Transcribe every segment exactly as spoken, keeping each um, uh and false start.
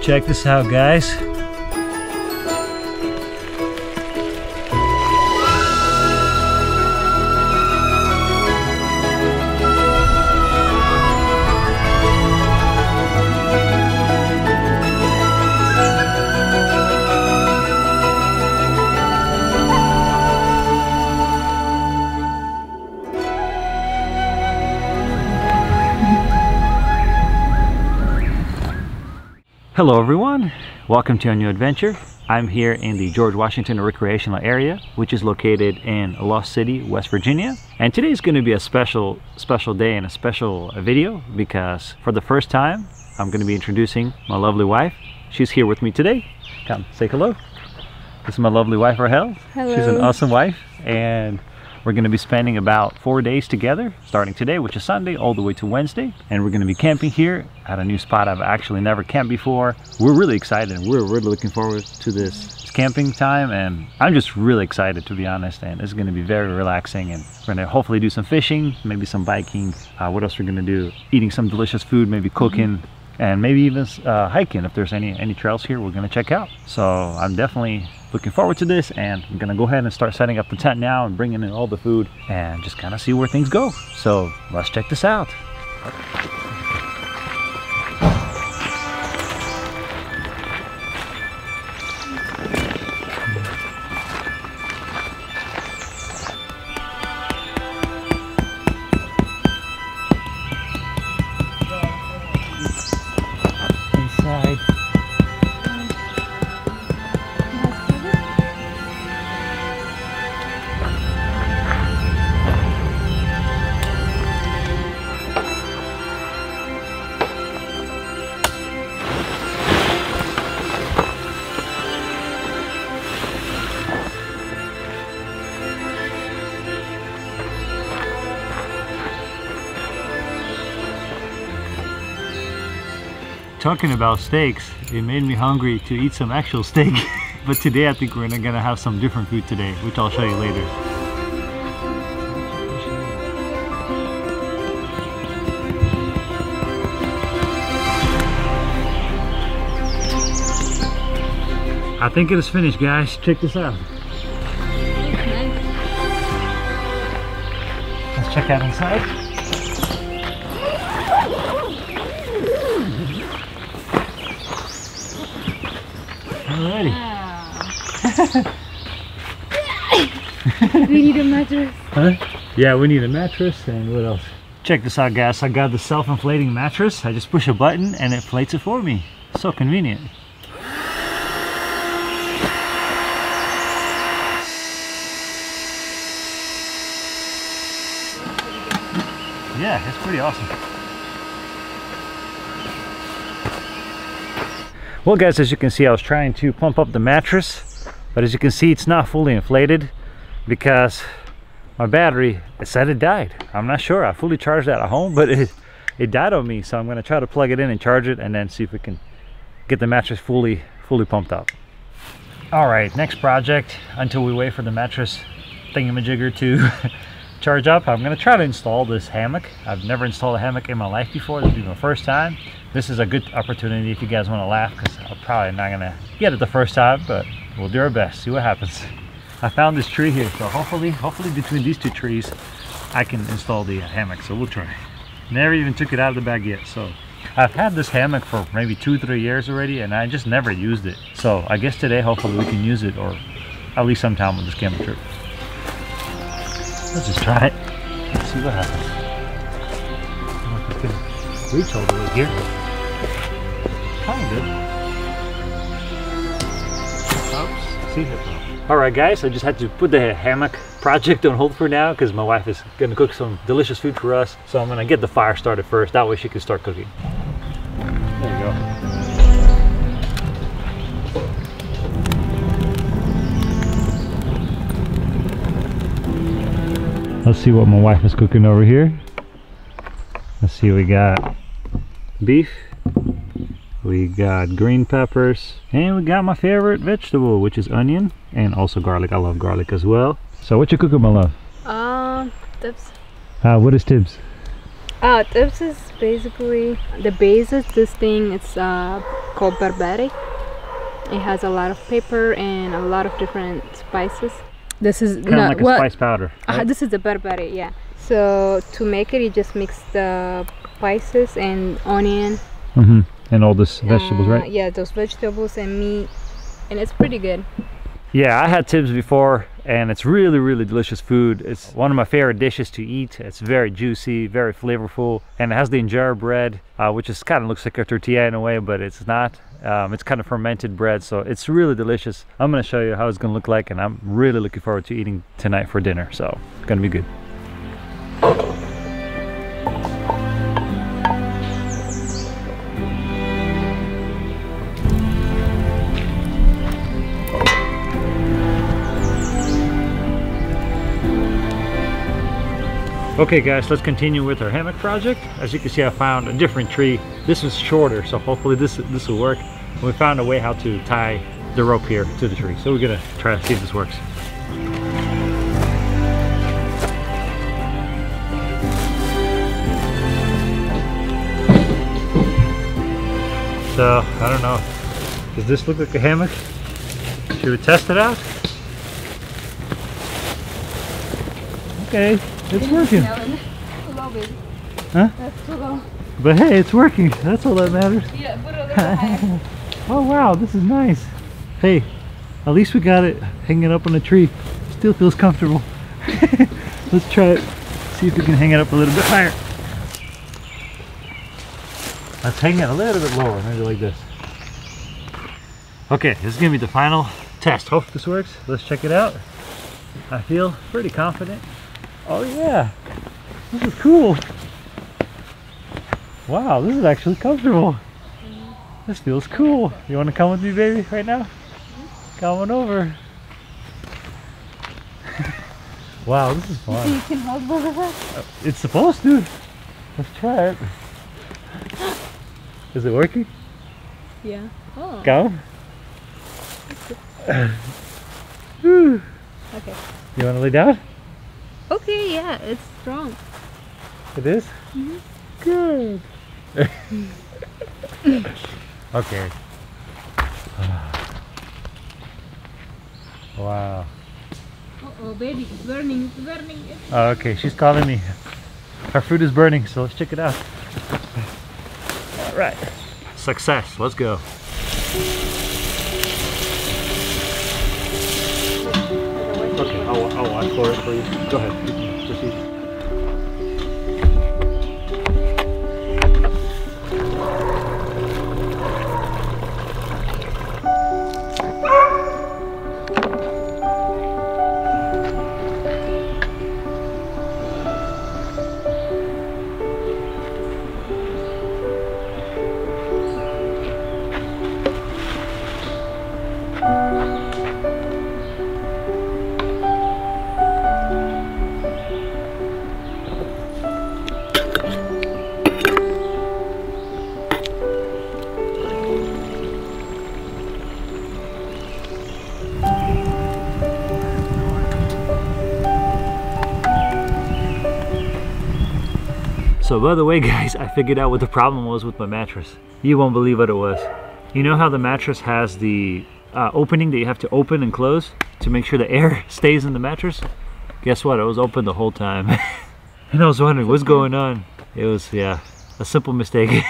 Check this out, guys. Hello everyone, welcome to a new adventure. I'm here in the George Washington Recreational Area, which is located in Lost City, West Virginia. And today is going to be a special, special day and a special video because for the first time, I'm going to be introducing my lovely wife. She's here with me today. Come, say hello. This is my lovely wife, Rahel. Hello. She's an awesome wife, and we're going to be spending about four days together, starting today, which is Sunday, all the way to Wednesday. And we're going to be camping here at a new spot I've actually never camped before. We're really excited. We're really looking forward to this camping time. And I'm just really excited, to be honest. And it's going to be very relaxing. And we're going to hopefully do some fishing, maybe some biking. Uh, what else we're going to do? Eating some delicious food, maybe cooking. And maybe even uh, hiking. If there's any, any trails here, we're going to check out. So I'm definitely looking forward to this, and I'm gonna go ahead and start setting up the tent now and bringing in all the food and just kind of see where things go. So let's check this out. Talking about steaks, it made me hungry to eat some actual steak. But today I think we're gonna have some different food today, which I'll show you later. I think it is finished, guys. Check this out. Let's check out inside. Alrighty. Wow. We need a mattress. Huh? Yeah, we need a mattress, and what else? Check this out, guys. I got the self-inflating mattress. I just push a button and it inflates it for me. So convenient. Yeah, it's pretty awesome. Well guys, as you can see, I was trying to pump up the mattress, but as you can see, it's not fully inflated because my battery, it said it died. I'm not sure. I fully charged that at home, but it, it died on me. So I'm going to try to plug it in and charge it and then see if we can get the mattress fully, fully pumped up. All right, next project until we wait for the mattress thingamajigger to charge up. I'm going to try to install this hammock. I've never installed a hammock in my life before. This will be my first time. This is a good opportunity if you guys want to laugh, because I'm probably not going to get it the first time, but we'll do our best, see what happens. I found this tree here, so hopefully, hopefully between these two trees, I can install the hammock, so we'll try. Never even took it out of the bag yet, so. I've had this hammock for maybe two, three years already, and I just never used it. So I guess today, hopefully we can use it, or at least sometime with this camping trip. Let's just try it, let's see what happens. I don't know if I can reach all the way here. Alright guys, I just had to put the hammock project on hold for now because my wife is going to cook some delicious food for us. So I'm going to get the fire started first, that way she can start cooking. There you go. Let's see what my wife is cooking over here. Let's see, we got beef. We got green peppers, and we got my favorite vegetable, which is onion, and also garlic. I love garlic as well. So what you cooking, my love? Um, Tibs. Uh, what is Tibs? Uh, Tibs is basically, the base is this thing, it's uh, called berbere. It has a lot of pepper and a lot of different spices. This is kind of like what, a spice powder. Right? Uh, this is the berbere, yeah. So to make it, you just mix the spices and onion. Mm-hmm. And all those vegetables, uh, right? Yeah, those vegetables and meat, and it's pretty good. Yeah, I had Tibs before, and it's really, really delicious food. It's one of my favorite dishes to eat. It's very juicy, very flavorful, and it has the injera bread, uh, which is kind of looks like a tortilla in a way, but it's not. Um, it's kind of fermented bread, so it's really delicious. I'm going to show you how it's going to look like, and I'm really looking forward to eating tonight for dinner, so it's going to be good. Okay guys, let's continue with our hammock project. As you can see, I found a different tree. This is shorter, so hopefully this this will work. And we found a way how to tie the rope here to the tree. So we're gonna try to see if this works. So, I don't know. Does this look like a hammock? Should we test it out? Okay. It's working. Huh? That's too low. But hey, it's working. That's all that matters. Yeah, put it a little higher. Oh wow, this is nice. Hey, at least we got it hanging up on the tree. Still feels comfortable. Let's try it. See if we can hang it up a little bit higher. Let's hang it a little bit lower, maybe like this. Okay, this is gonna be the final test. Hope this works. Let's check it out. I feel pretty confident. Oh yeah, this is cool. Wow, this is actually comfortable. This feels cool. You want to come with me, baby, right now? Come on over. Wow, this is fun. You can hold both of us? It's supposed to. Let's try it. Is it working? Yeah. Oh. Come. Okay. You want to lay down? Okay, yeah, it's strong. It is? Mm-hmm. Good. Okay. Wow. Uh-oh, baby, it's burning, it's burning. Oh, okay, she's calling me. Our food is burning, so let's check it out. All right. Success, let's go. Okay, I'll, I'll watch for it for you. Go ahead, you can proceed. So by the way guys, I figured out what the problem was with my mattress. You won't believe what it was. You know how the mattress has the uh, opening that you have to open and close to make sure the air stays in the mattress? Guess what? It was open the whole time. And I was wondering what's going on. It was, yeah, a simple mistake.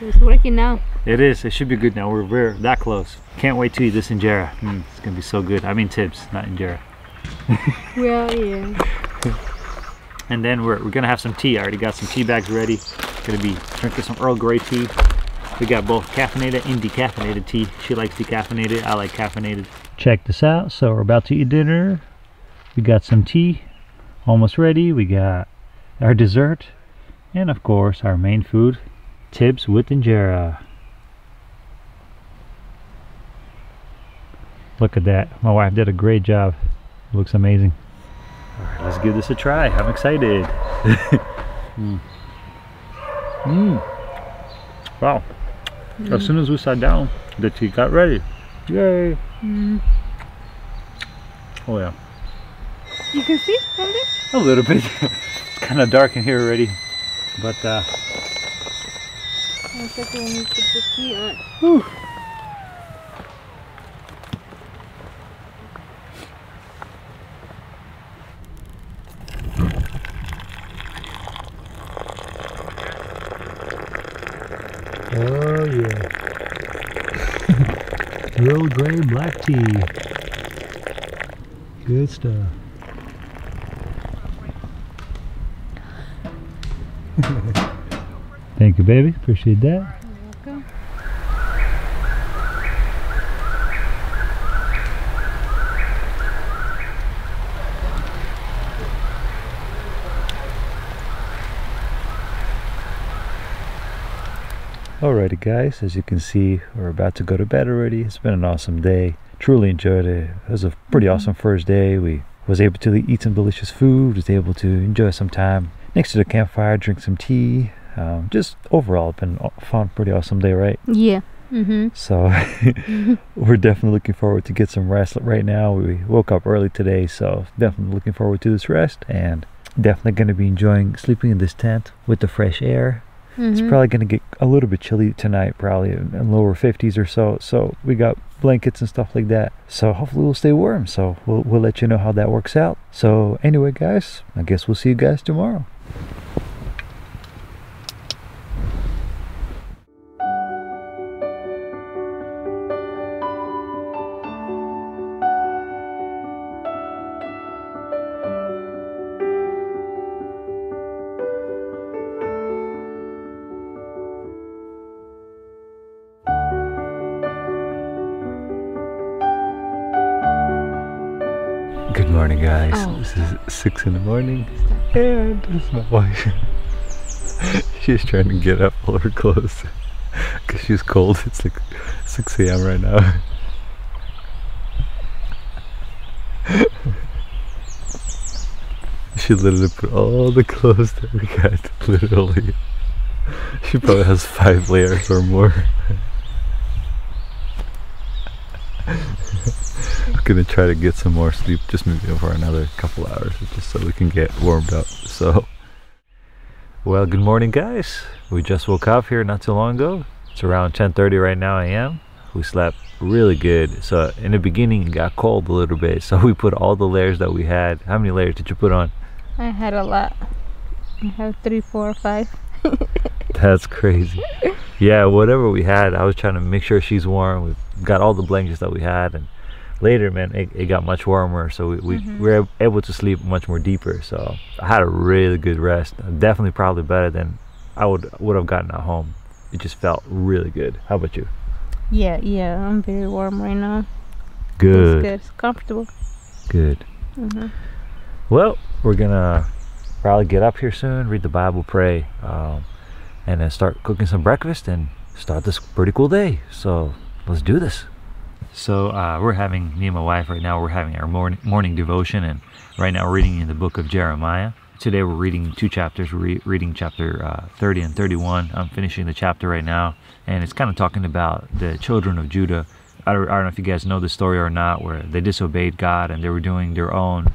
It's working now. It is. It should be good now. We're, we're that close. Can't wait to eat this injera. Mm, it's gonna be so good. I mean Tibs, not injera. Well, yeah. And then we're, we're gonna have some tea. I already got some tea bags ready. Gonna be drinking some Earl Grey tea. We got both caffeinated and decaffeinated tea. She likes decaffeinated, I like caffeinated. Check this out, so we're about to eat dinner. We got some tea, almost ready. We got our dessert, and of course our main food, Tibs with injera. Look at that, my wife did a great job. It looks amazing. Alright, let's give this a try. I'm excited. mm. Mm. Wow. Mm. As soon as we sat down, the tea got ready. Yay! Mm. Oh yeah. You can see from there? A little bit. It's kind of dark in here already. But uh... I think we need to put the tea on. Whew. Earl Grey black tea. Good stuff. Thank you, baby. Appreciate that. You're welcome. Alrighty guys, as you can see, we're about to go to bed already. It's been an awesome day. Truly enjoyed it. It was a pretty awesome first day. We was able to eat some delicious food, was able to enjoy some time next to the campfire, drink some tea. Um, just overall, it's been a fun, pretty awesome day, right? Yeah. Mm-hmm. So we're definitely looking forward to get some rest right now. We woke up early today, so definitely looking forward to this rest, and definitely going to be enjoying sleeping in this tent with the fresh air. Mm-hmm. It's probably going to get a little bit chilly tonight, probably in lower fifties or so. So we got blankets and stuff like that. So hopefully we'll stay warm. So we'll, we'll let you know how that works out. So anyway, guys, I guess we'll see you guys tomorrow. Good morning, guys. Oh. This is six in the morning, and this is my wife. She's trying to get up, all her clothes, because she's cold. It's like six A M right now. She literally put all the clothes that we got, literally. She probably has five layers or more. Gonna try to get some more sleep, just maybe over another couple hours, just so we can get warmed up. So well, good morning guys, we just woke up here not too long ago. It's around ten thirty right now A M We slept really good. So in the beginning it got cold a little bit, so we put all the layers that we had. How many layers did you put on? I had a lot. I have three, four, five. That's crazy. Yeah, whatever we had, I was trying to make sure she's warm. We got all the blankets that we had, and later, man, it, it got much warmer, so we, we mm-hmm. were able to sleep much more deeper. So I had a really good rest, definitely probably better than I would would have gotten at home. It just felt really good. How about you? Yeah, yeah, I'm very warm right now. Good. It's good. It's comfortable. Good. Mm-hmm. Well, we're gonna probably get up here soon, read the Bible, pray, um, and then start cooking some breakfast and start this pretty cool day. So let's do this. So uh, we're having, me and my wife right now, we're having our morning, morning devotion, and right now we're reading in the book of Jeremiah. Today we're reading two chapters. We're re reading chapter uh, thirty and thirty-one. I'm finishing the chapter right now, and it's kind of talking about the children of Judah. I don't, I don't know if you guys know the story or not, where they disobeyed God and they were doing their own,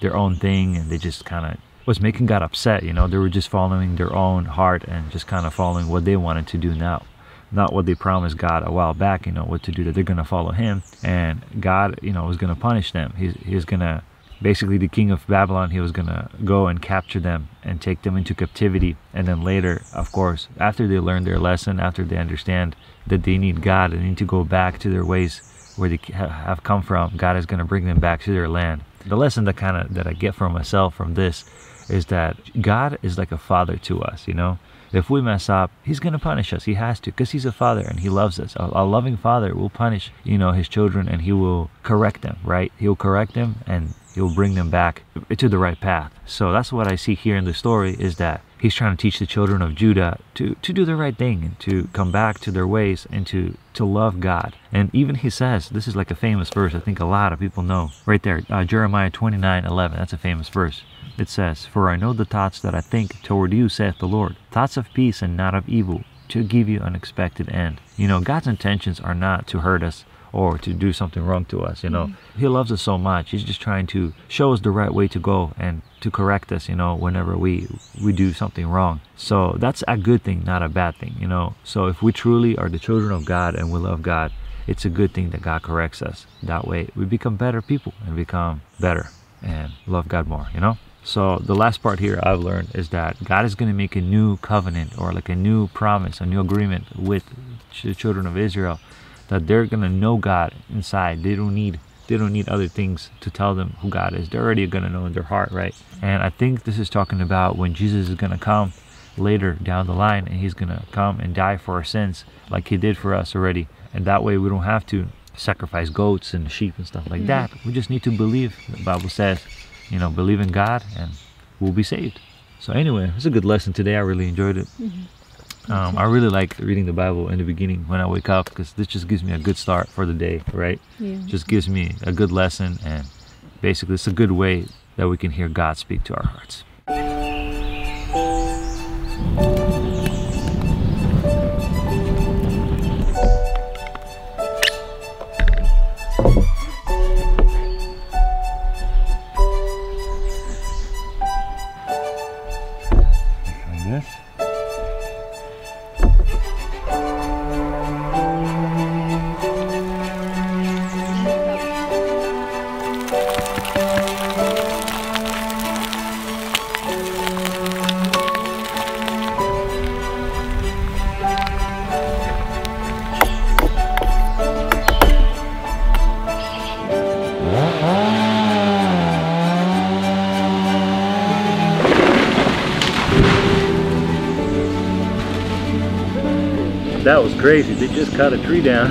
their own thing, and they just kind of was making God upset, you know. They were just following their own heart and just kind of following what they wanted to do now. Not what they promised God a while back, you know, what to do, that they're going to follow him. And God, you know, was going to punish them. He's, he's going to, basically the king of Babylon, he was going to go and capture them and take them into captivity. And then later, of course, after they learn their lesson, after they understand that they need God and need to go back to their ways where they have come from, God is going to bring them back to their land. The lesson that kind of, that I get from myself from this is that God is like a father to us, you know. If we mess up, he's going to punish us. He has to, because he's a father and he loves us. A, a loving father will punish, you know, his children, and he will correct them, right? He'll correct them and he'll bring them back to the right path. So that's what I see here in the story, is that he's trying to teach the children of Judah to, to do the right thing and to come back to their ways and to, to love God. And even he says, this is like a famous verse, I think a lot of people know, right there, uh, Jeremiah twenty-nine eleven, that's a famous verse. It says, "For I know the thoughts that I think toward you, saith the Lord, thoughts of peace and not of evil, to give you an expected end." You know, God's intentions are not to hurt us or to do something wrong to us, you know. Mm-hmm. He loves us so much. He's just trying to show us the right way to go and to correct us, you know, whenever we, we do something wrong. So that's a good thing, not a bad thing, you know. So if we truly are the children of God and we love God, it's a good thing that God corrects us. That way we become better people and become better and love God more, you know. So the last part here I've learned is that God is going to make a new covenant, or like a new promise, a new agreement with the children of Israel, that they're gonna know God inside. They don't need they don't need other things to tell them who God is. They're already gonna know in their heart, right? And I think this is talking about when Jesus is gonna come later down the line, and he's gonna come and die for our sins like he did for us already. And that way we don't have to sacrifice goats and sheep and stuff like that. We just need to believe. The Bible says, you know, believe in God and we'll be saved. So anyway, it's a good lesson today. I really enjoyed it. Mm-hmm. um, I really like reading the Bible in the beginning when I wake up, because this just gives me a good start for the day, right? Yeah. Just gives me a good lesson, and basically it's a good way that we can hear God speak to our hearts. That was crazy. They just cut a tree down.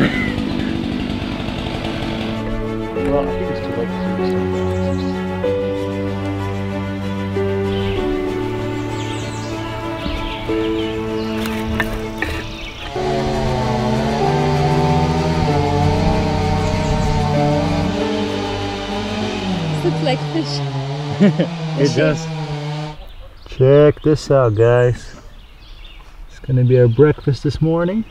Well, I think it's too late to do this. Looks like fish. It does. Check this out, guys. Gonna be our breakfast this morning.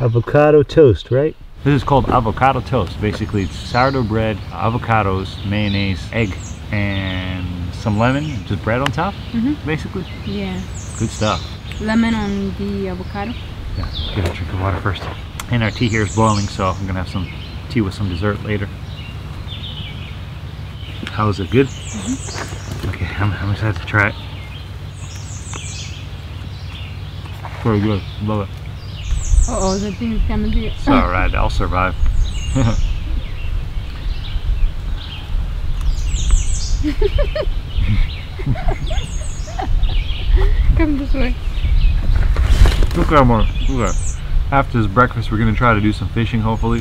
Avocado toast, right? This is called avocado toast. Basically, it's sourdough bread, avocados, mayonnaise, egg, and some lemon, just bread on top, mm-hmm. basically. Yeah. Good stuff. Lemon on the avocado. Yeah, get a drink of water first. And our tea here is boiling, so I'm gonna have some tea with some dessert later. How is it? Good? Mm-hmm. Okay, I'm, I'm excited to try it. Very good, love it. Uh oh, the thing's coming here. It's alright, I'll survive. Come this way. Look at more. Look at that. After this breakfast, we're gonna try to do some fishing, hopefully.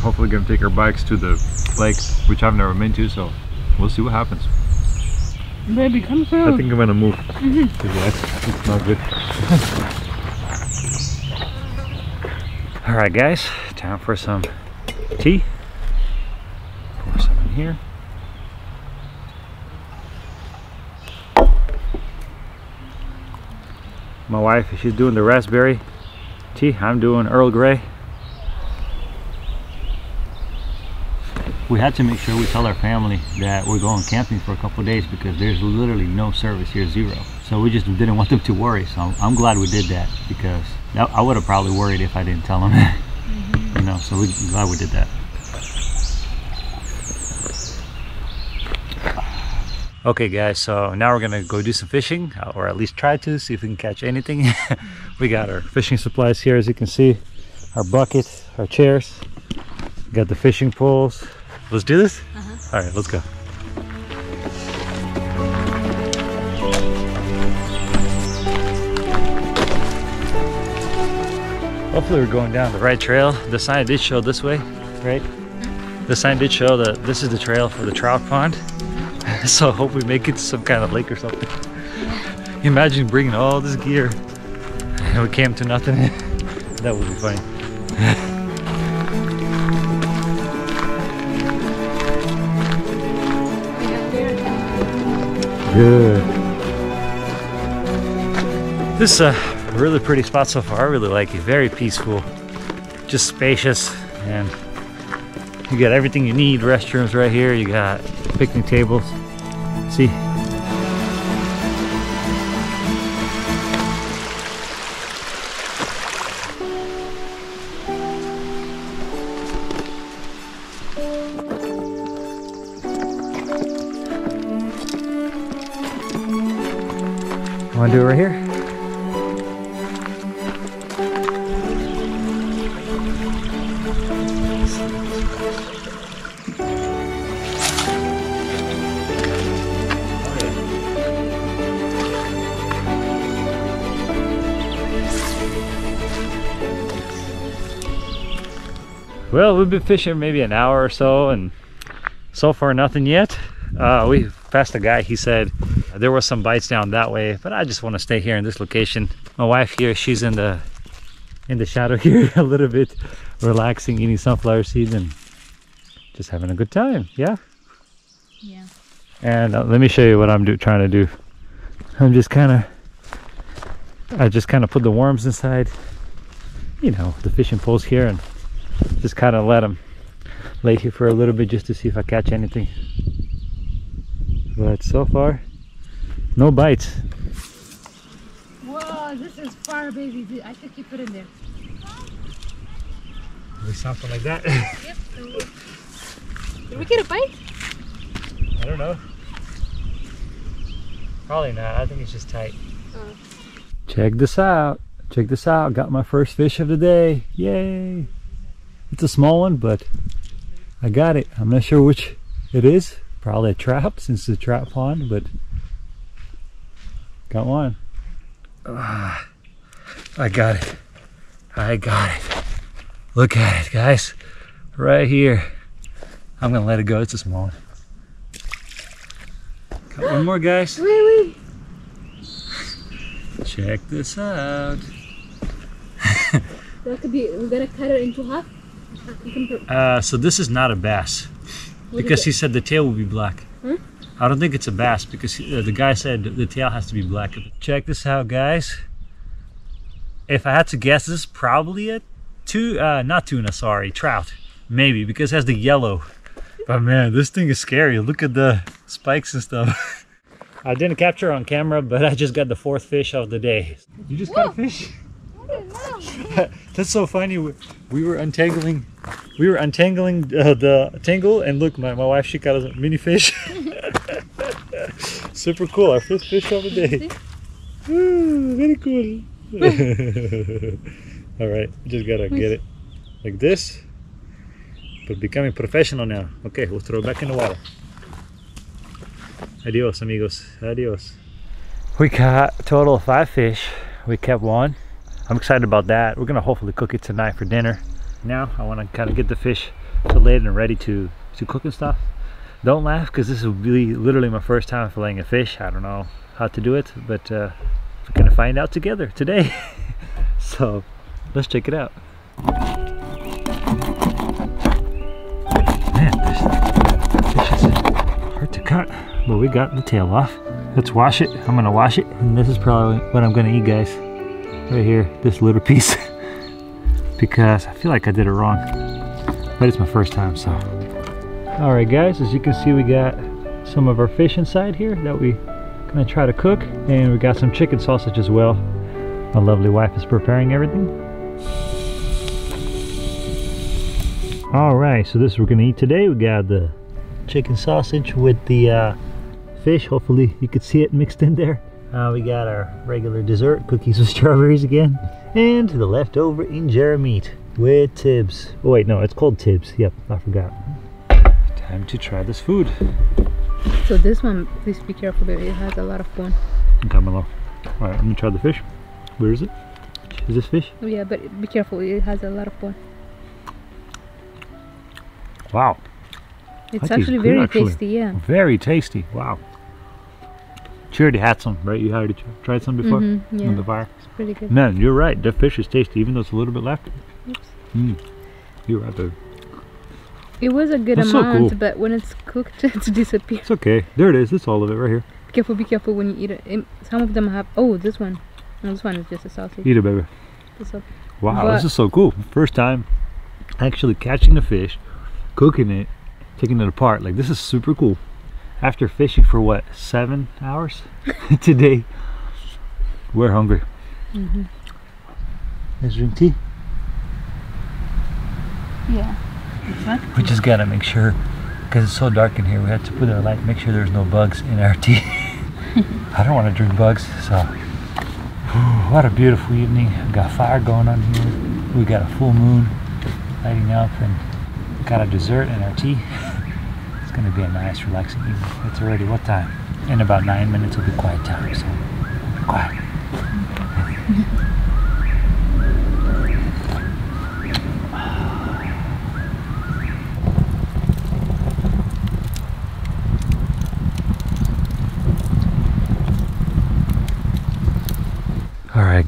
Hopefully, gonna take our bikes to the lake, which I've never been to, so we'll see what happens. Baby, come through. I think I'm gonna move. Mm-hmm. Yeah, it's not good. Alright guys, time for some tea. Pour some in here. My wife, she's doing the raspberry tea. I'm doing Earl Grey. We had to make sure we tell our family that we're going camping for a couple of days, because there's literally no service here, zero. So we just didn't want them to worry. So I'm, I'm glad we did that, because I would have probably worried if I didn't tell them. Mm-hmm. You know, so we're glad we did that. Okay guys, so now we're gonna go do some fishing, or at least try to, see if we can catch anything. We got our fishing supplies here, as you can see. Our bucket, our chairs. We got the fishing poles. Let's do this? Uh-huh. All right, let's go. Hopefully we're going down the right trail. The sign did show this way, right? The sign did show that this is the trail for the trout pond. So I hope we make it to some kind of lake or something. Imagine bringing all this gear and we came to nothing. That would be funny. Good. This is a really pretty spot so far. I really like it. Very peaceful, just spacious, and you got everything you need. Restrooms right here. You got picnic tables. See? Want to do it right here? Well, we've been fishing maybe an hour or so, and so far nothing yet. Uh, we passed a guy, he said there was some bites down that way, but I just want to stay here in this location. My wife here, she's in the in the shadow here a little bit, relaxing, eating sunflower seeds and just having a good time. Yeah? Yeah. And uh, let me show you what I'm do, trying to do. I'm just kind of, I just kind of put the worms inside, you know, the fishing poles here, and just kind of let them lay here for a little bit just to see if I catch anything. But so far, no bites. Whoa, this is fire, baby. I think you put in there. Something like that. Yep. Did we get a bite? I don't know. Probably not. I think it's just tight. Oh. Check this out. Check this out. Got my first fish of the day. Yay! It's a small one, but I got it. I'm not sure which it is. Probably a trap, since it's a trap pond, but got one. Uh, I got it. I got it. Look at it, guys. Right here. I'm gonna let it go. It's a small one. Got one more, guys. Really? Check this out. That could be, we're gonna cut it into half. Uh, so this is not a bass, what, because he said the tail will be black. Huh? I don't think it's a bass, because he, uh, the guy said the tail has to be black. Check this out, guys. If I had to guess, this is probably a two, uh, not tuna, sorry, trout, maybe, because it has the yellow. But man, this thing is scary. Look at the spikes and stuff. I didn't capture on camera, but I just got the fourth fish of the day. You just caught a fish? That's so funny. We were untangling, we were untangling uh, the tangle, and look, my, my wife, she caught a mini fish. Super cool. Our first fish of the day. Ooh, very cool. All right, just gotta get it like this. But becoming professional now. Okay, we'll throw it back in the water. Adios, amigos. Adios. We caught a total of five fish. We kept one. I'm excited about that. We're gonna hopefully cook it tonight for dinner. Now I want to kind of get the fish filleted and ready to to cook and stuff. Don't laugh, because this will be literally my first time filleting a fish. I don't know how to do it, but uh, we're gonna find out together today. So let's check it out. Man, this fish is hard to cut, but we got the tail off. Let's wash it. I'm gonna wash it, and this is probably what I'm gonna eat, guys. Right here, this little piece, because I feel like I did it wrong, but it's my first time, so. All right, guys, as you can see, we got some of our fish inside here that we gonna try to cook, and we got some chicken sausage as well. My lovely wife is preparing everything. All right, so this is what we're gonna eat today. We got the chicken sausage with the uh, fish. Hopefully you could see it mixed in there. Uh, we got our regular dessert, cookies with strawberries again, and the leftover injera meat with Tibs. Oh wait, no, it's called Tibs. Yep, I forgot. Time to try this food. So this one, please be careful, baby. It has a lot of bone. Okay, my love. All right, I'm gonna try the fish. Where is it? Is this fish? Oh yeah, but be careful. It has a lot of bone. Wow. It's that actually very actually. tasty, yeah. Very tasty, wow. She already had some, right? You already tried some before? Mm-hmm, yeah. On the fire? It's pretty good. Man, you're right. That fish is tasty, even though it's a little bit left. Oops. Mm. You're right, babe. It was a good That's amount, so cool. But when it's cooked, it's disappeared. It's okay. There it is. It's all of it right here. Be careful, be careful when you eat it. Some of them have... Oh, this one. No, this one is just a sausage. Eat it, baby. Wow, but this is so cool. First time actually catching the fish, cooking it, taking it apart. Like, this is super cool. After fishing for what, seven hours today, we're hungry. Mm-hmm. Let's drink tea. Yeah. Exactly. We just gotta make sure, because it's so dark in here, we had to put our light, make sure there's no bugs in our tea. I don't want to drink bugs, so. Whew, what a beautiful evening. We got fire going on here. We got a full moon lighting up, and got our dessert and our tea. It's gonna be a nice, relaxing evening. It's already what time? In about nine minutes will be quiet time, so be quiet.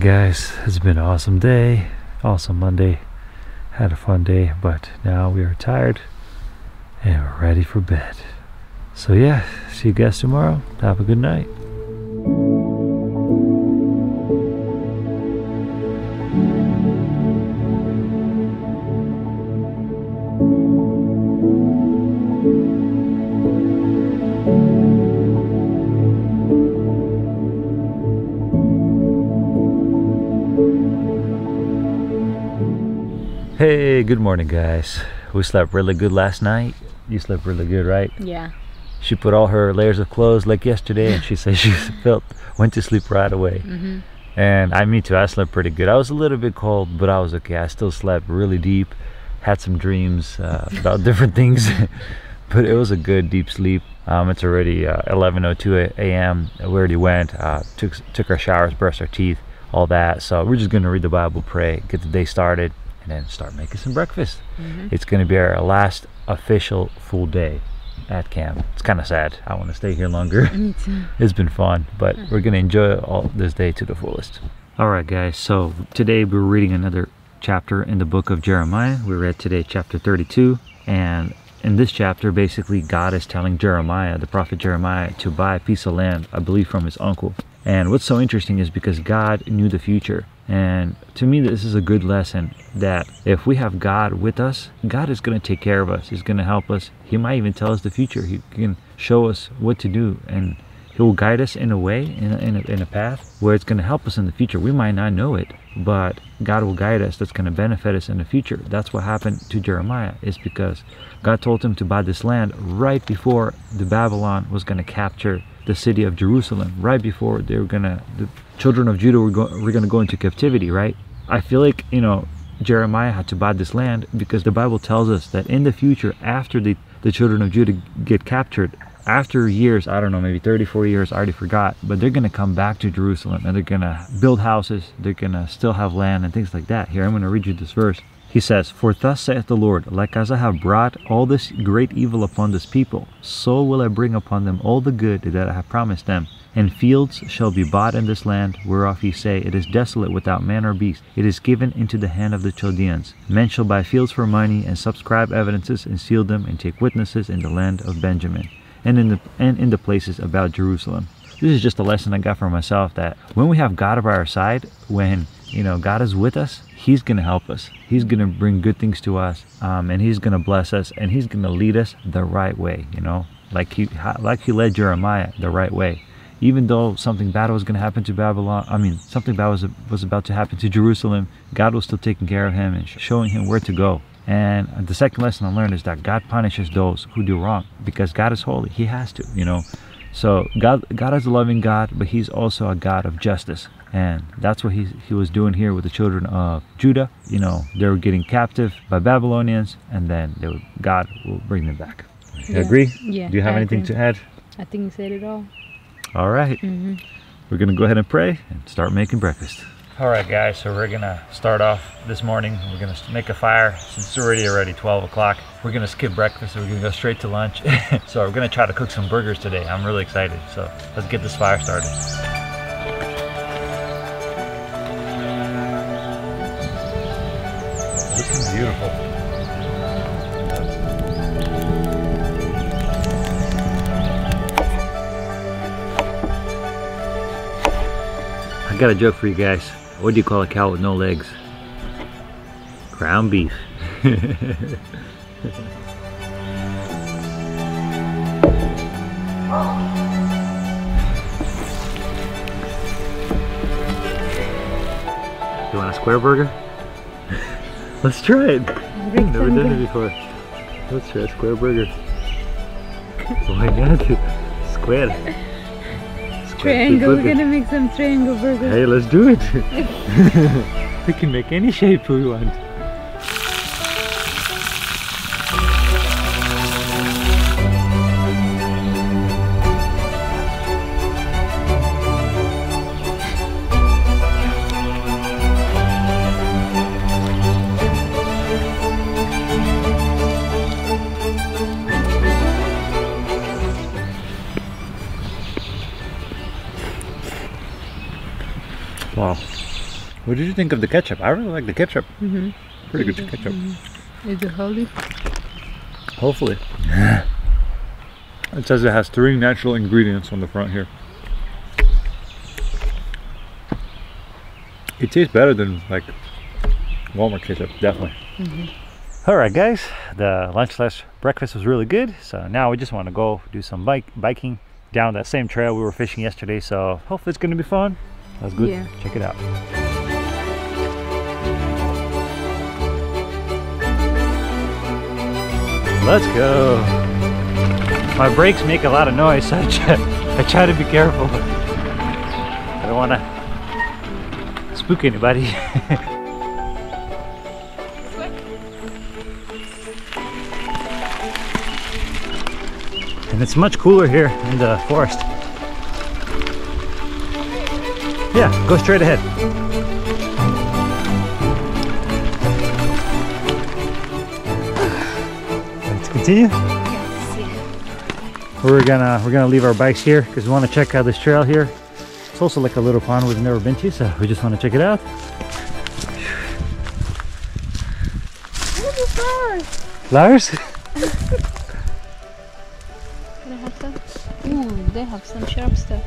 guys, it's been an awesome day, awesome Monday, had a fun day, but now we are tired and we're ready for bed. So yeah, see you guys tomorrow. Have a good night. Hey, good morning guys. We slept really good last night. You slept really good, right? Yeah. She put all her layers of clothes like yesterday and she said she felt went to sleep right away. Mm-hmm. And I, me too, I slept pretty good. I was a little bit cold, but I was okay. I still slept really deep, had some dreams uh, about different things, but it was a good deep sleep. Um, it's already uh, eleven oh two a m We already went, uh, took, took our showers, brushed our teeth, all that. So we're just gonna read the Bible, pray, get the day started, and then start making some breakfast. Mm-hmm. It's gonna be our last official full day at camp. It's kind of sad. I want to stay here longer. Me too. It's been fun, but we're gonna enjoy all this day to the fullest. All right guys, so today we're reading another chapter in the book of Jeremiah. We read today chapter thirty-two, and in this chapter basically God is telling Jeremiah, the prophet Jeremiah, to buy a piece of land, I believe from his uncle. And what's so interesting is because God knew the future. And to me, this is a good lesson that if we have God with us, God is going to take care of us. He's going to help us. He might even tell us the future. He can show us what to do, and He will guide us in a way, in a, in a, in a path where it's going to help us in the future. We might not know it, but God will guide us. That's going to benefit us in the future. That's what happened to Jeremiah, is because God told him to buy this land right before the Babylon was going to capture the city of Jerusalem, right before they were gonna, the children of Judah were, go, were gonna go into captivity, right? I feel like, you know, Jeremiah had to buy this land because the Bible tells us that in the future, after the, the children of Judah get captured, after years, I don't know, maybe thirty, forty years, I already forgot, but they're gonna come back to Jerusalem and they're gonna build houses, they're gonna still have land and things like that. Here, I'm gonna read you this verse. He says, "For thus saith the Lord, like as I have brought all this great evil upon this people, so will I bring upon them all the good that I have promised them. And fields shall be bought in this land, whereof ye say, It is desolate without man or beast. It is given into the hand of the Chaldeans. Men shall buy fields for money, and subscribe evidences, and seal them, and take witnesses in the land of Benjamin, and in the, and in the places about Jerusalem." This is just a lesson I got for myself, that when we have God by our side, when, you know, God is with us, He's going to help us. He's going to bring good things to us, um, and He's going to bless us, and He's going to lead us the right way, you know, like he, like he led Jeremiah the right way. Even though something bad was going to happen to Babylon, I mean, something bad was, was about to happen to Jerusalem, God was still taking care of him and showing him where to go. And the second lesson I learned is that God punishes those who do wrong because God is holy. He has to, you know. So God, God is a loving God, but He's also a God of justice. And that's what he, he was doing here with the children of Judah. You know, they were getting captive by Babylonians, and then they would, God will bring them back. You yeah. agree? Yeah. Do you have I anything agree. to add? I think you said it all. All right. Mm-hmm. We're going to go ahead and pray and start making breakfast. All right, guys. So we're going to start off this morning. We're going to make a fire. Since it's already, already twelve o'clock, we're going to skip breakfast. So we're going to go straight to lunch. So we're going to try to cook some burgers today. I'm really excited. So let's get this fire started. This is beautiful. I got a joke for you guys. What do you call a cow with no legs? Ground beef. You want a square burger? Let's try it. I've never done it before. Let's try a square burger. Oh my God, square. Triangle, we're gonna make some triangle burgers. Hey, let's do it. We can make any shape we want. Wow, What did you think of the ketchup? I really like the ketchup. Mm-hmm. Pretty good ketchup. Mm-hmm. Is it holy? Hopefully. It says it has three natural ingredients on the front here. It tastes better than like Walmart ketchup, definitely. Mm-hmm. All right, guys, the lunch slash breakfast was really good. So now we just want to go do some bike biking down that same trail we were fishing yesterday. So hopefully it's going to be fun. That's good. Yeah. Check it out. Let's go. My brakes make a lot of noise, so I try, I try to be careful. I don't want to spook anybody. And it's much cooler here in the forest. Yeah, go straight ahead. Continue? Yes, yeah. We're gonna we're gonna leave our bikes here because we want to check out this trail here. It's also like a little pond we've never been to, so we just want to check it out. Look at flowers. Flowers? Can I have some? Ooh, they have some sharp stuff.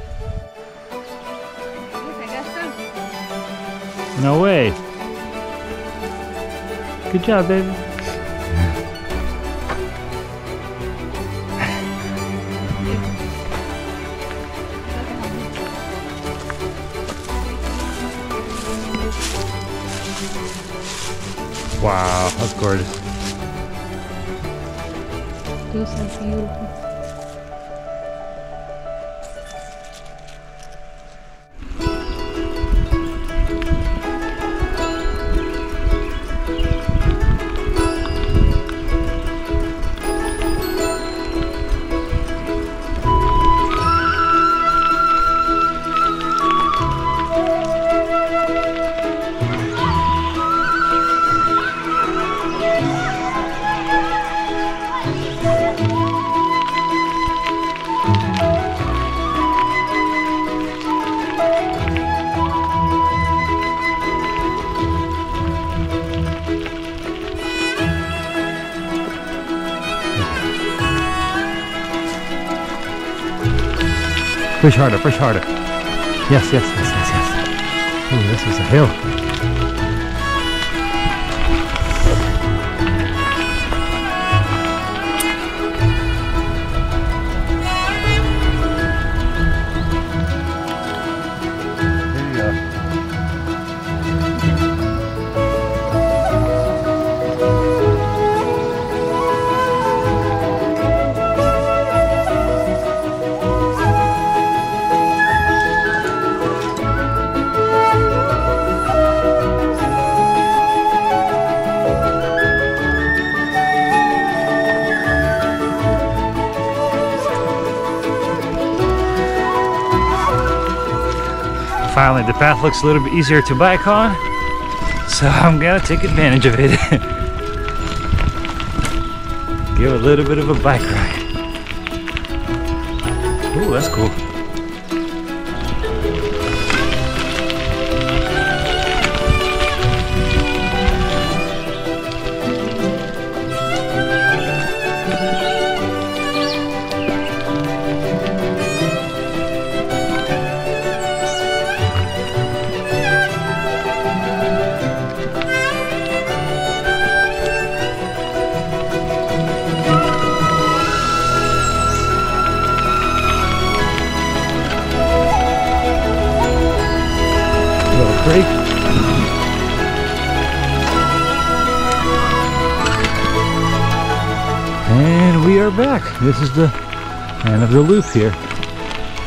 Look, I got some. No way. Good job, baby. Wow, that's gorgeous. Those are beautiful. Push harder, push harder. Yes, yes, yes, yes, yes. Ooh, this is a hill. There you go. Finally, the path looks a little bit easier to bike on, so I'm gonna take advantage of it. Give a little bit of a bike ride. Ooh, that's cool. And we are back. This is the end of the loop here.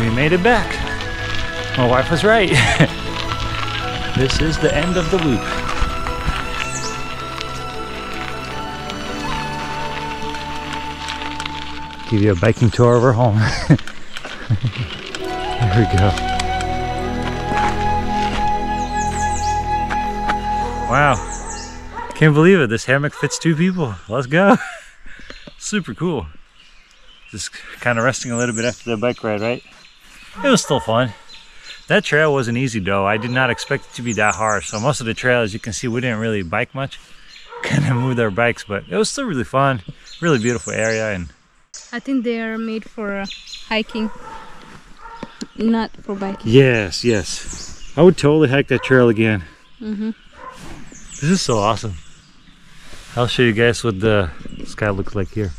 We made it back. My wife was right. This is the end of the loop. Give you a biking tour of our home. There we go. Wow, can't believe it, this hammock fits two people. Let's go. Super cool. Just kind of resting a little bit after the bike ride, right? It was still fun. That trail wasn't easy though. I did not expect it to be that hard. So most of the trail, as you can see, we didn't really bike much. Kind of moved our bikes, but it was still really fun. Really beautiful area, and I think they are made for hiking, not for biking. Yes, yes. I would totally hike that trail again. Mm-hmm. This is so awesome. I'll show you guys what the sky looks like here.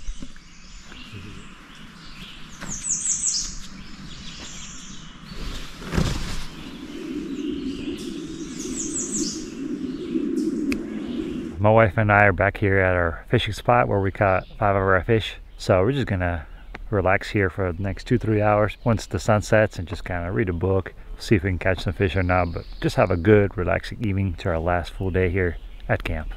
My wife and I are back here at our fishing spot where we caught five of our fish. So we're just gonna relax here for the next two, three hours once the sun sets and just kind of read a book, see if we can catch some fish or not, but just have a good, relaxing evening to our last full day here at camp.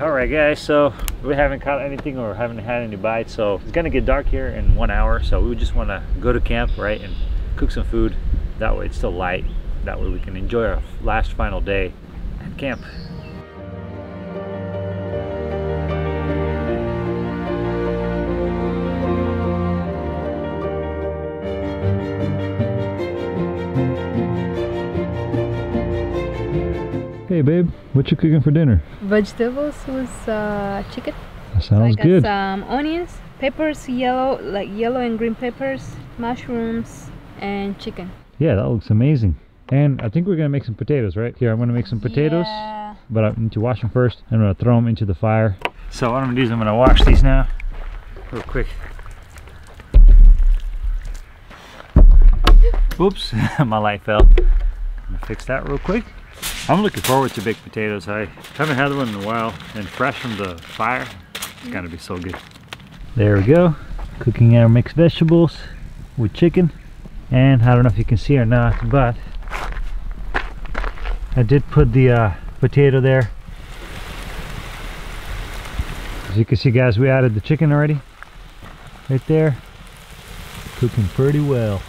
Alright guys, so we haven't caught anything or haven't had any bites, so it's gonna get dark here in one hour, so we just want to go to camp, right, and cook some food. That way it's still light, that way we can enjoy our last final day at camp. Hey babe, what you cooking for dinner? Vegetables with uh, chicken. That sounds so I good. I got some onions, peppers, yellow, like yellow and green peppers, mushrooms, and chicken. Yeah, that looks amazing. And I think we're gonna make some potatoes, right? Here, I'm gonna make some potatoes, yeah. But I need to wash them first. I'm gonna throw them into the fire. So what I'm gonna do is I'm gonna wash these now, real quick. Oops, my light fell. I'm gonna fix that real quick. I'm looking forward to baked potatoes. I haven't had one in a while, and fresh from the fire, it's gonna be so good. There we go, cooking our mixed vegetables with chicken. And I don't know if you can see or not, but I did put the uh, potato there. As you can see guys, we added the chicken already, right there. Cooking pretty well.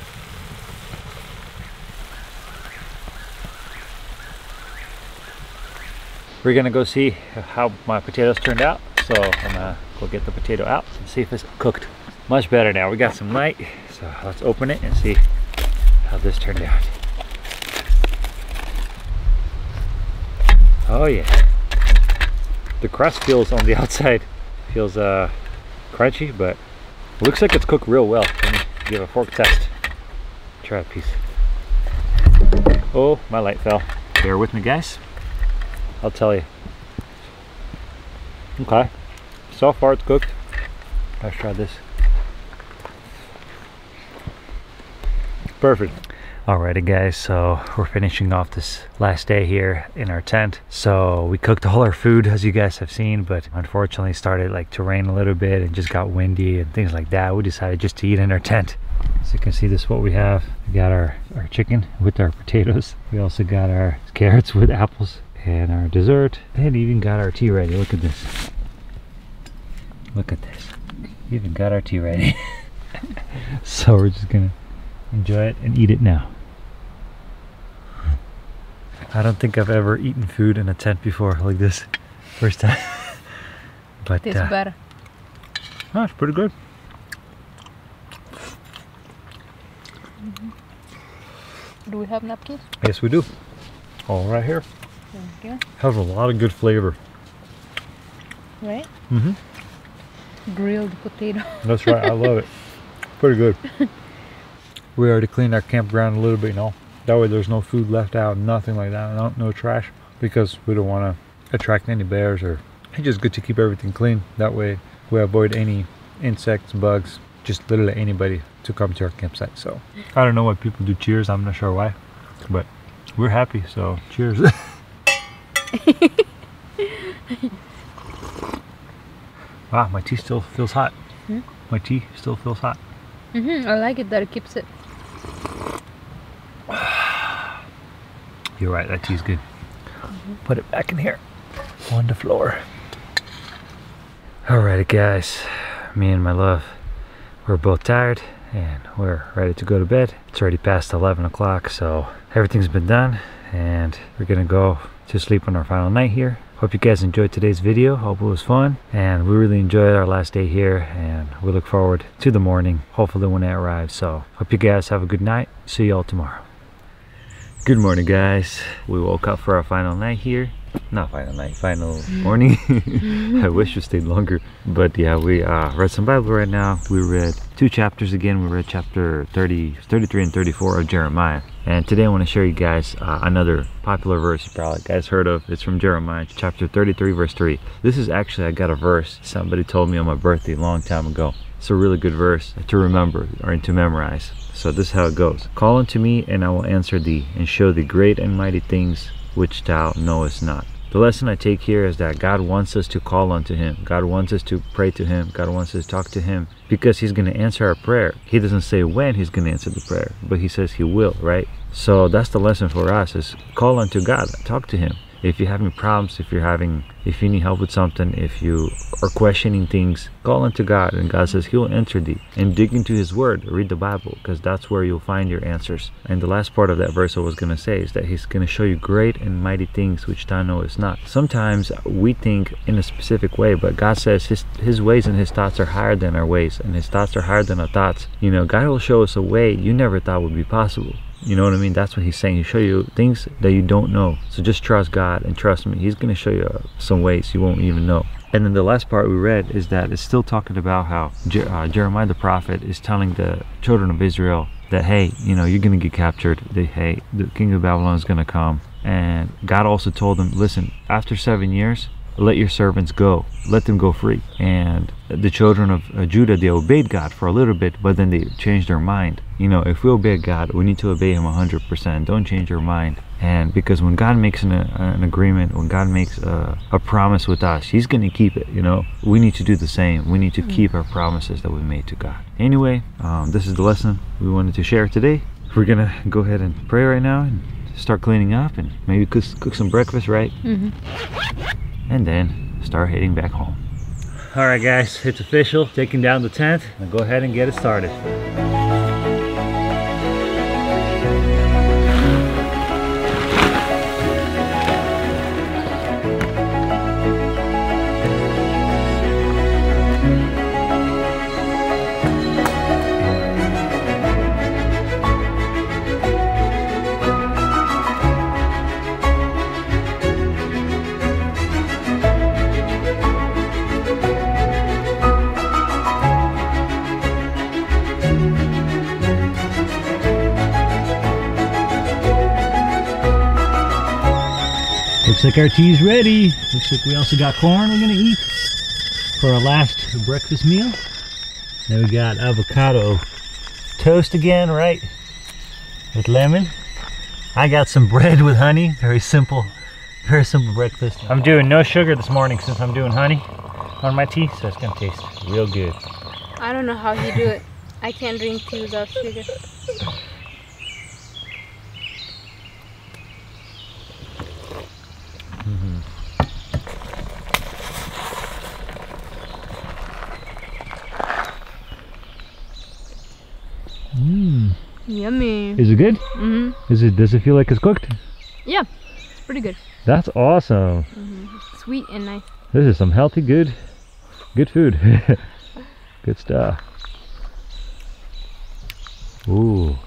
We're gonna go see how my potatoes turned out. So I'm gonna go get the potato out and see if it's cooked. Much better now, we got some light. So let's open it and see how this turned out. Oh yeah. The crust feels on the outside, feels uh, crunchy, but looks like it's cooked real well. Let me give a fork test. Try a piece. Oh, my light fell. Bear with me guys. I'll tell you. Okay, so far it's cooked. Let's try this. Perfect. Alrighty guys, so we're finishing off this last day here in our tent. So we cooked all our food as you guys have seen, but unfortunately it started like to rain a little bit and just got windy and things like that. We decided just to eat in our tent. So you can see this is what we have. We got our, our chicken with our potatoes. We also got our carrots with apples. And our dessert, and even got our tea ready. Look at this. Look at this. Even got our tea ready. So we're just gonna enjoy it and eat it now. I don't think I've ever eaten food in a tent before like this. First time. But tastes uh, better. That's pretty good. Do we have napkins? Yes, we do. All right here. Thank you. Has a lot of good flavor. Right? Mm-hmm. Grilled potato. That's right. I love it. Pretty good. We already cleaned our campground a little bit, you know. That way there's no food left out, nothing like that. No, no trash, because we don't want to attract any bears. Or it's just good to keep everything clean. That way we avoid any insects, bugs, just literally anybody to come to our campsite. So I don't know why people do cheers. I'm not sure why, but we're happy. So cheers. Wow, my tea still feels hot. Hmm? My tea still feels hot. Mm-hmm. I like it that it keeps it. You're right, that tea's good. Mm-hmm. Put it back in here on the floor. Alrighty guys, me and my love, we're both tired and we're ready to go to bed. It's already past eleven o'clock, so everything's been done and we're gonna go to sleep on our final night here. Hope you guys enjoyed today's video. Hope it was fun, and we really enjoyed our last day here, and we look forward to the morning, hopefully when it arrives. So hope you guys have a good night. See y'all tomorrow. Good morning guys, we woke up for our final night here. Not final night, final morning. I wish we stayed longer, but yeah, we uh, read some Bible right now. We read two chapters again. We read chapter thirty, thirty-three and thirty-four of Jeremiah. And today I want to share you guys uh, another popular verse you probably guys heard of. It's from Jeremiah chapter thirty-three verse three. This is actually, I got a verse somebody told me on my birthday a long time ago. It's a really good verse to remember or to memorize. So this is how it goes. Call unto me and I will answer thee and show thee great and mighty things which thou knowest not. The lesson I take here is that God wants us to call unto Him. God wants us to pray to Him. God wants us to talk to Him, because He's going to answer our prayer. He doesn't say when He's going to answer the prayer, but He says He will, right? So that's the lesson for us, is call unto God, talk to Him. If you're having problems, if you're having, if you need help with something, if you are questioning things, call unto God and God says He'll answer thee. And dig into His Word, read the Bible, because that's where you'll find your answers. And the last part of that verse I was going to say is that He's going to show you great and mighty things which thou knowest not. Sometimes we think in a specific way, but God says His, his ways and His thoughts are higher than our ways, and His thoughts are higher than our thoughts. You know, God will show us a way you never thought would be possible. You know what I mean? That's what He's saying. He'll show you things that you don't know. So just trust God and trust me. He's going to show you some ways you won't even know. And then the last part we read is that it's still talking about how Jer uh, Jeremiah the prophet is telling the children of Israel that, hey, you know, you're going to get captured. That, hey, the king of Babylon is going to come. And God also told them, listen, after seven years, let your servants go. Let them go free. And the children of uh, Judah, they obeyed God for a little bit, but then they changed their mind. You know, if we obey God, we need to obey Him one hundred percent. Don't change your mind. And because when God makes an, uh, an agreement, when God makes a, a promise with us, He's going to keep it, you know. We need to do the same. We need to keep our promises that we made to God. Anyway, um, this is the lesson we wanted to share today. We're going to go ahead and pray right now and start cleaning up and maybe cook, cook some breakfast, right? Mm-hmm. And then start heading back home. All right guys, it's official, taking down the tent. Now go ahead and get it started. Looks like our tea's ready. Looks like we also got corn we're gonna eat for our last breakfast meal. Then we got avocado toast again, right? With lemon. I got some bread with honey. Very simple, very simple breakfast. I'm doing no sugar this morning since I'm doing honey on my tea, so it's gonna taste real good. I don't know how you do it. I can't drink tea without sugar. Yummy. Is it good? Mm-hmm. Is it, does it feel like it's cooked? Yeah. pretty good. That's awesome. Mm-hmm. Sweet and nice. This is some healthy, good, good food. Good stuff. Ooh.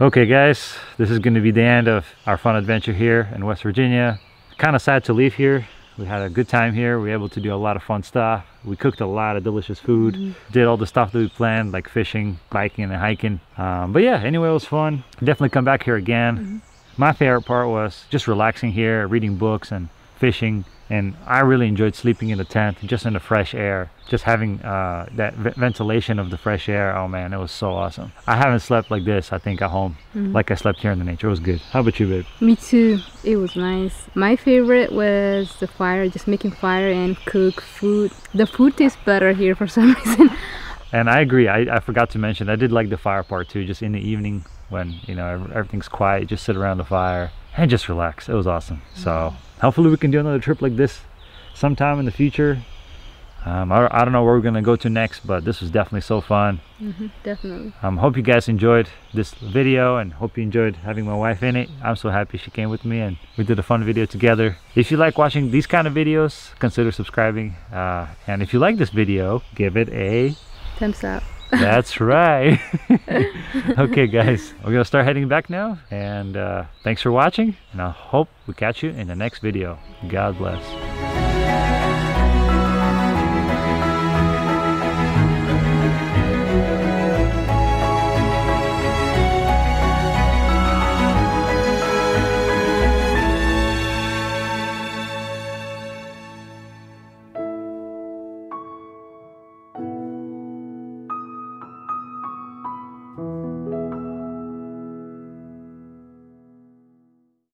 Okay guys, this is going to be the end of our fun adventure here in West Virginia. Kind of sad to leave here. We had a good time here. We were able to do a lot of fun stuff. We cooked a lot of delicious food. Mm-hmm. Did all the stuff that we planned, like fishing, biking, and hiking. Um, but yeah, anyway, it was fun. Definitely come back here again. Mm-hmm. My favorite part was just relaxing here, reading books and fishing. And I really enjoyed sleeping in the tent, just in the fresh air, just having uh, that v ventilation of the fresh air. Oh man, it was so awesome. I haven't slept like this, I think, at home, mm-hmm. like I slept here in the nature. It was good. How about you, babe? Me too. It was nice. My favorite was the fire, just making fire and cook food. The food tastes better here for some reason. And I agree. I, I forgot to mention, I did like the fire part too, just in the evening when, you know, everything's quiet, just sit around the fire and just relax. It was awesome. Mm-hmm. So hopefully we can do another trip like this sometime in the future. Um, I, I don't know where we're gonna go to next, but this was definitely so fun. Mm-hmm, definitely. I um, hope you guys enjoyed this video and hope you enjoyed having my wife in it. I'm so happy she came with me and we did a fun video together. If you like watching these kind of videos, consider subscribing. Uh, and if you like this video, give it a thumbs up. That's right. Okay guys, we're gonna start heading back now, and uh thanks for watching, and I hope we catch you in the next video. God bless.